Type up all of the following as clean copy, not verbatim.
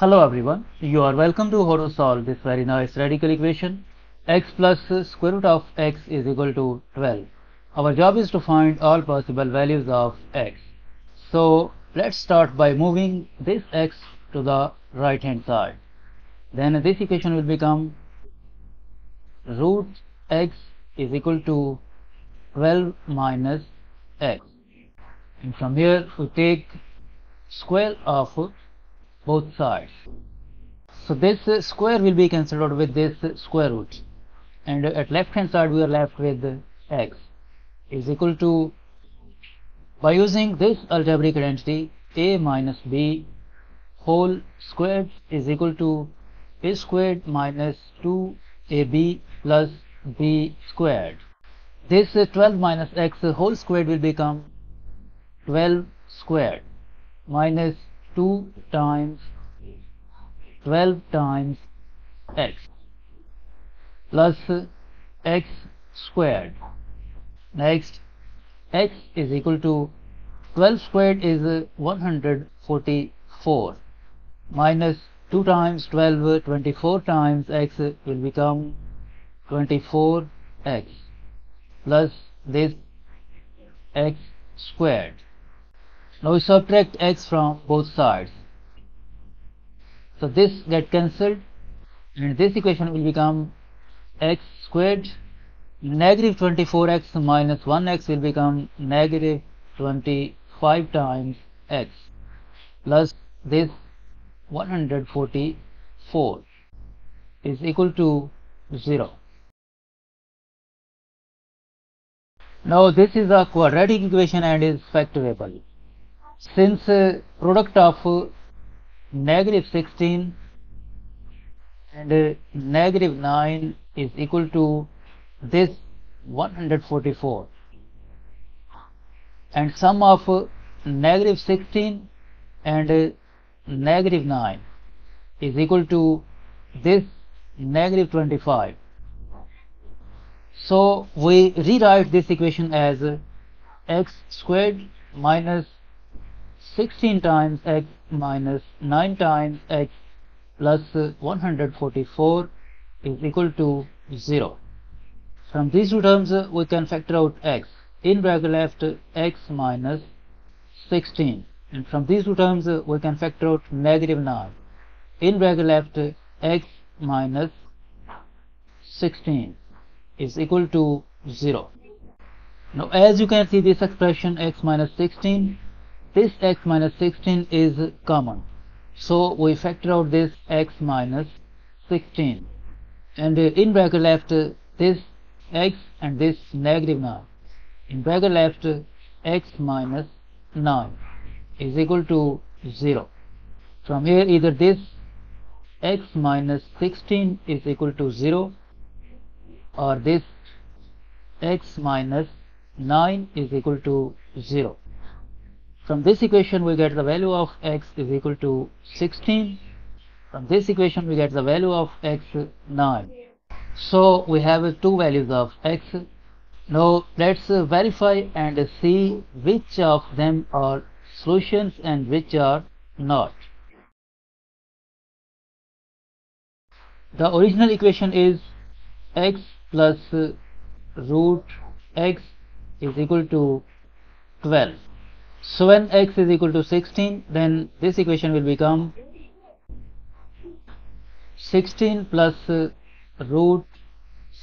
Hello everyone, you are welcome to how to solve this very nice radical equation x plus square root of x is equal to 12. Our job is to find all possible values of x. So let's start by moving this x to the right hand side. Then this equation will become root x is equal to 12 minus x. And from here we take square of both sides. So this square will be cancelled out with this square root. And at left hand side we are left with x is equal to, by using this algebraic identity, a minus b whole squared is equal to a squared minus 2ab plus b squared. This 12 minus x whole squared will become 12 squared minus 2 times 12 times x plus x squared. Next, x is equal to 12 squared is 144 minus 2 times 12, 24 times x will become 24x plus this x squared. Now we subtract x from both sides, so this gets cancelled and this equation will become x squared. Negative 24x minus 1x will become negative 25 times x plus this 144 is equal to 0. Now this is a quadratic equation and is factorable. Since product of negative 16 and negative 9 is equal to this 144, and sum of negative 16 and negative 9 is equal to this negative 25. So we rewrite this equation as x squared minus 16 times x minus 9 times x plus 144 is equal to 0. From these two terms we can factor out x, in bracket left x minus 16, and from these two terms we can factor out negative 9, in bracket left x minus 16 is equal to 0. Now as you can see, this expression x minus 16, this x minus 16 is common, so we factor out this x minus 16, and in bracket left this x and this negative 9, in bracket left x minus 9 is equal to 0. From here either this x minus 16 is equal to 0 or this x minus 9 is equal to 0. From this equation we get the value of x is equal to 16. From this equation we get the value of x 9. So we have two values of x. Now let's verify and see which of them are solutions and which are not. The original equation is x plus root x is equal to 12. So when x is equal to 16, then this equation will become 16 plus root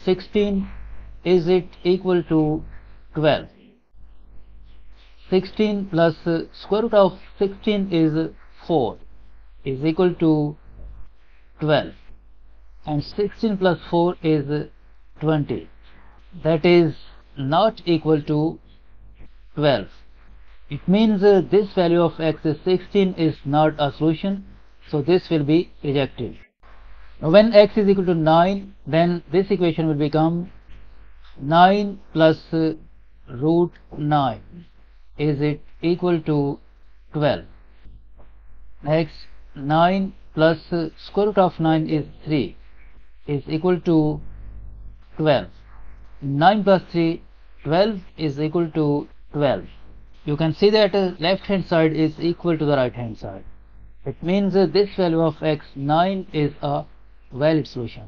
16 is it equal to 12. 16 plus square root of 16 is 4 is equal to 12, and 16 plus 4 is 20, that is not equal to 12. It means this value of x is 16 is not a solution, so this will be rejected. Now when x is equal to 9, then this equation will become 9 plus root 9 is it equal to 12. Next, 9 plus square root of 9 is 3 is equal to 12. 9 plus 3, 12 is equal to 12. You can see that left hand side is equal to the right hand side. It means this value of x, 9, is a valid solution.